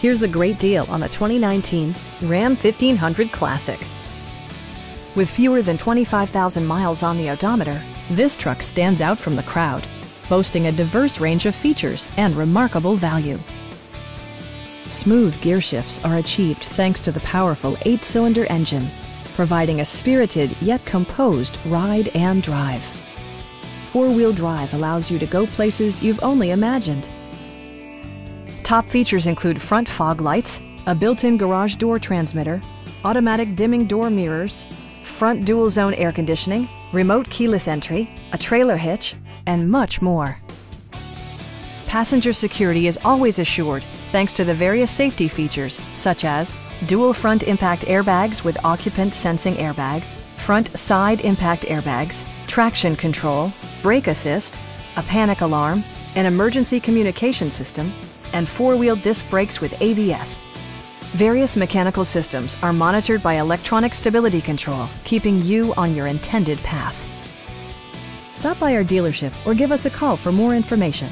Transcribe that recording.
Here's a great deal on the 2019 Ram 1500 Classic. With fewer than 25,000 miles on the odometer, this truck stands out from the crowd, boasting a diverse range of features and remarkable value. Smooth gear shifts are achieved thanks to the powerful 8-cylinder engine, providing a spirited yet composed ride and drive. Four-wheel drive allows you to go places you've only imagined. Top features include front fog lights, a built-in garage door transmitter, automatic dimming door mirrors, front dual-zone air conditioning, remote keyless entry, a trailer hitch, and much more. Passenger security is always assured thanks to the various safety features such as dual front impact airbags with occupant sensing airbag, front side impact airbags, traction control, brake assist, a panic alarm, an emergency communication system, and four-wheel disc brakes with ABS. Various mechanical systems are monitored by electronic stability control, keeping you on your intended path. Stop by our dealership or give us a call for more information.